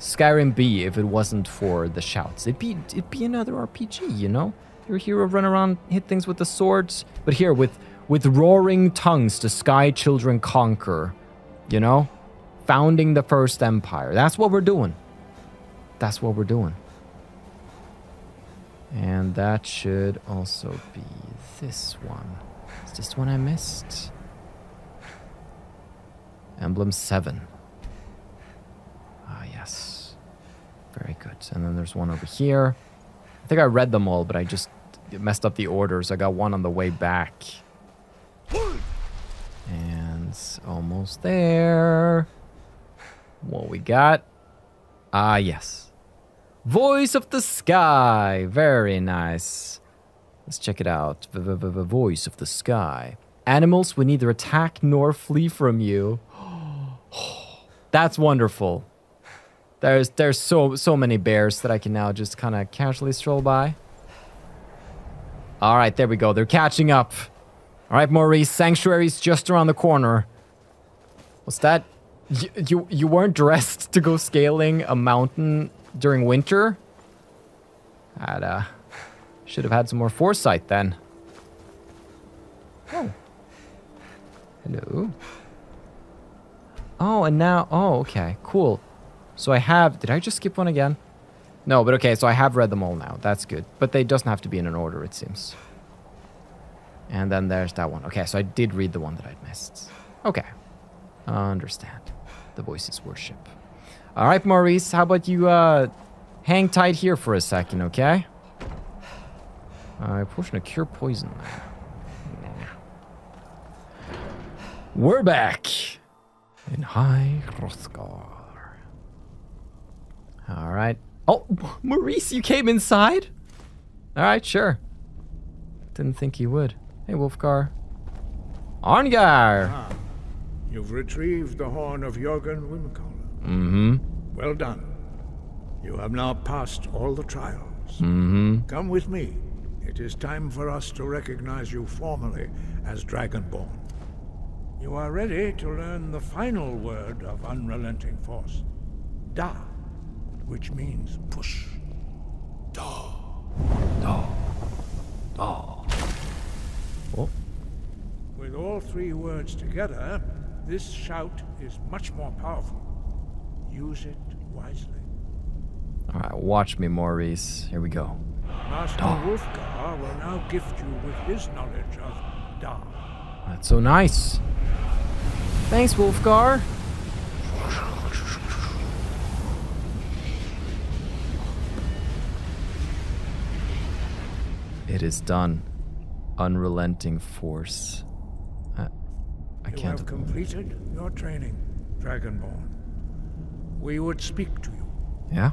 Skyrim be if it wasn't for the shouts? It'd be, it'd be another R P G, you know? Your hero run around, hit things with the swords. But here, with, with roaring tongues, the Sky Children conquer. You know? Founding the First Empire. That's what we're doing. That's what we're doing. And that should also be this one. Is this one I missed? Emblem seven. Ah, yes. Very good. And then there's one over here. I think I read them all, but I just messed up the orders. I got one on the way back. And it's almost there. What we got? Ah, yes. Voice of the Sky. Very nice. Let's check it out. V-v-v-voice of the Sky. Animals will neither attack nor flee from you. That's wonderful. There's there's so so many bears that I can now just kind of casually stroll by. All right, there we go. They're catching up. All right, Maurice, sanctuary's just around the corner. What's that? You you, you weren't dressed to go scaling a mountain during winter? I'd, uh, should have had some more foresight then. Oh. Hello. Oh, and now... oh, okay. Cool. So I have... did I just skip one again? No, but okay, so I have read them all now. That's good. But they doesn't have to be in an order, it seems. And then there's that one. Okay, so I did read the one that I'd missed. Okay. Understand. The voices worship. All right, Maurice, how about you uh, hang tight here for a second, okay? Uh, portion of cure poison. We're back in High Hrothgar. All right. Oh, Maurice, you came inside? All right, sure. Didn't think you would. Hey, Wolfgar. Arngar! Ah, you've retrieved the horn of Jürgen Windcaller. Mm-hmm. Well done. You have now passed all the trials. Mm-hmm. Come with me. It is time for us to recognize you formally as Dragonborn. You are ready to learn the final word of unrelenting force. Da, which means push. Da. Da. Da. Oh. With all three words together, this shout is much more powerful. Use it wisely. All right, watch me, Maurice. Here we go. Master Da. Wolfgar will now gift you with his knowledge of Da. That's so nice. Thanks, Wolfgar. It is done. Unrelenting force. I, I can't. You have completed your training, Dragonborn. We would speak to you. Yeah?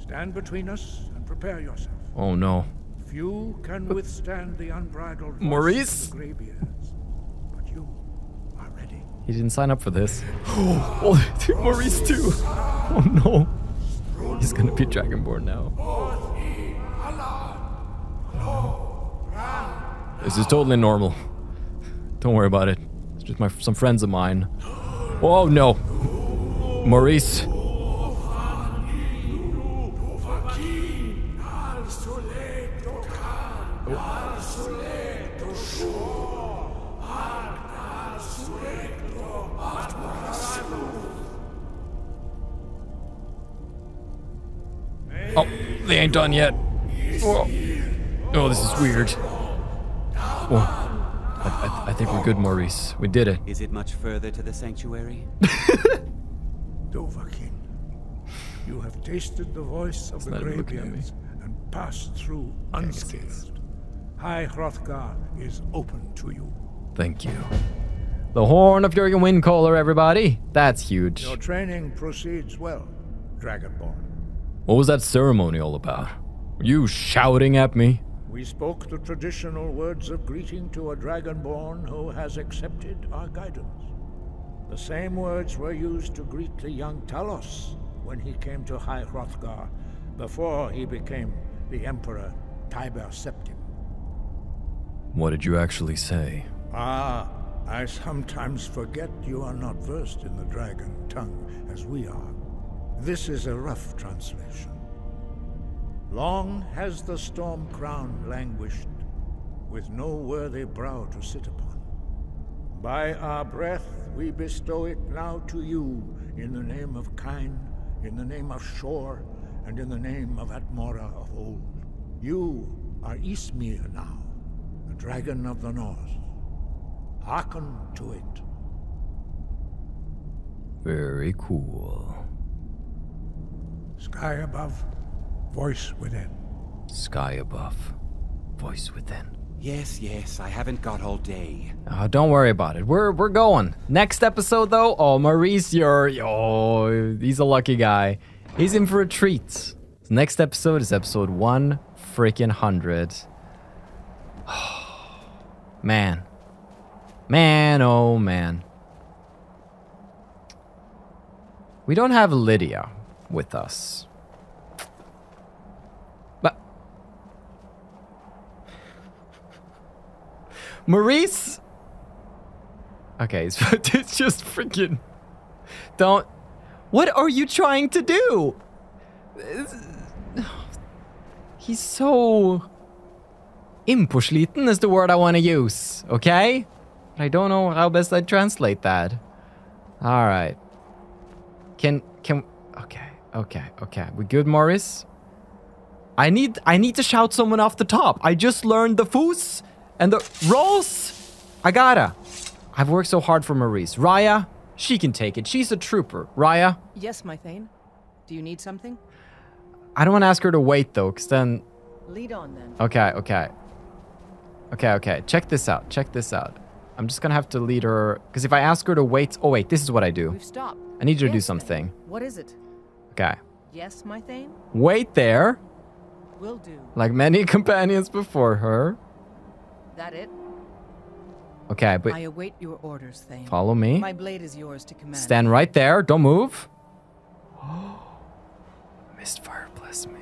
Stand between us and prepare yourself. Oh no. Few can withstand the unbridled voice Maurice? Of the Graybeards. He didn't sign up for this. Oh, oh dude, Maurice too. Oh no. He's gonna be Dragonborn now. This is totally normal. Don't worry about it. It's just my some friends of mine. Oh no. Maurice. They ain't done yet. Whoa. Oh, this is weird. Whoa. I, I, th I think we're good, Maurice. We did it. Is it much further to the sanctuary? Dovahkiin, you have tasted the voice of it's the Graybeards and passed through unscathed. High Hrothgar is open to you. Thank you. The horn of Jürgen Windcaller, everybody. That's huge. Your training proceeds well, Dragonborn. What was that ceremony all about? Were you shouting at me? We spoke the traditional words of greeting to a Dragonborn who has accepted our guidance. The same words were used to greet the young Talos when he came to High Hrothgar, before he became the Emperor Tiber Septim. What did you actually say? Ah, I sometimes forget you are not versed in the dragon tongue as we are. This is a rough translation. Long has the storm crown languished, with no worthy brow to sit upon. By our breath we bestow it now to you, in the name of Kine, in the name of Shore, and in the name of Atmora of old. You are Ismir now, the dragon of the north. Hearken to it. Very cool. Sky above, voice within. Sky above, voice within. Yes, yes, I haven't got all day. Uh, don't worry about it. We're we're going. Next episode, though. Oh, Maurice, you're oh, he's a lucky guy. He's in for a treat. So next episode is episode one freaking hundred. Oh, man, man, oh man. We don't have Lydia with us. But Maurice? Okay, it's, it's just freaking don't. What are you trying to do? He's so innpåsliten is the word I want to use, okay? But I don't know how best I translate that. All right. Can can okay. Okay, okay. We good, Maurice? I need I need to shout someone off the top. I just learned the F U S and the rolls. I gotta. I've worked so hard for Maurice. Raya, she can take it. She's a trooper. Raya? Yes, my Thane. Do you need something? I don't want to ask her to wait, though, because then... Lead on, then. Okay, okay. Okay, okay. Check this out. Check this out. I'm just going to have to lead her... Because if I ask her to wait... Oh, wait. This is what I do. We've stopped. I need you yes, to do something. What is it? Okay. Yes, my thane? Wait there. Will do. Like many companions before her. That it? Okay, but... I await your orders, thane. Follow me. My blade is yours to command. Stand right there. Don't move. Mistfire, bless me.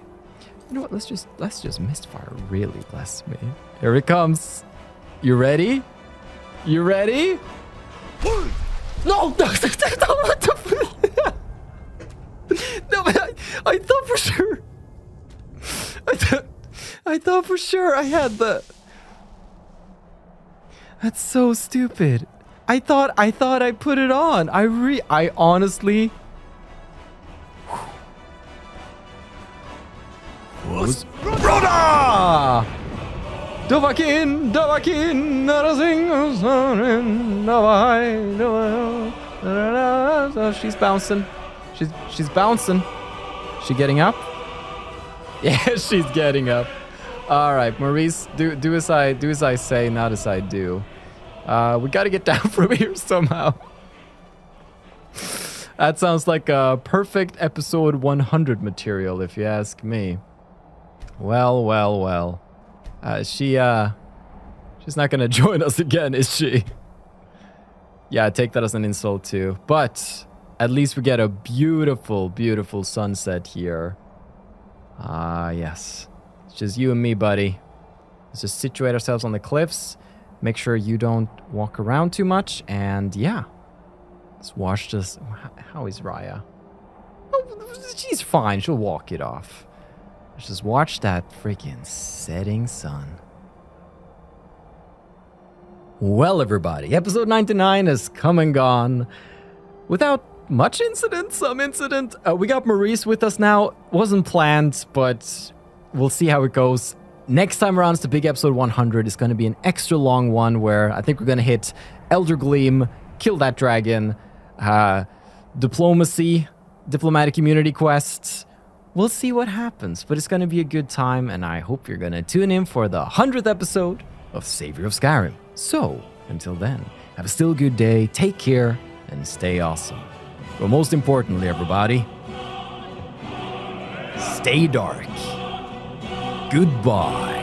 You know what? Let's just let's just Mistfire really bless me. Here it comes. You ready? You ready? No! No! What the? No! But I, I thought for sure. I thought, I thought for sure I had the. That's so stupid. I thought I thought I put it on. I re. I honestly. Roda! Dovahkiin, Dovahkiin, not a single son in Dovahkiin. She's bouncing. She's she's bouncing. She getting up? Yeah, she's getting up. All right, Maurice, do do as I do as I say, not as I do. Uh, we got to get down from here somehow. That sounds like a perfect episode one hundred material, if you ask me. Well, well, well. Uh, she, uh... She's not gonna join us again, is she? Yeah, take that as an insult, too. But, at least we get a beautiful, beautiful sunset here. Ah, uh, yes. It's just you and me, buddy. Let's just situate ourselves on the cliffs. Make sure you don't walk around too much. And, yeah. Let's watch this. How is Raya? Oh, she's fine. She'll walk it off. Let's just watch that freaking setting sun. Well, everybody, episode ninety-nine has come and gone without much incident, some incident. Uh, we got Maurice with us now. Wasn't planned, but we'll see how it goes. Next time around, it's the big episode one hundred. It's going to be an extra long one where I think we're going to hit Eldergleam, kill that dragon, uh, diplomacy, diplomatic immunity quests. We'll see what happens, but it's going to be a good time, and I hope you're going to tune in for the one hundredth episode of Savior of Skyrim. So, until then, have a still good day, take care, and stay awesome. But most importantly, everybody, stay dark. Goodbye.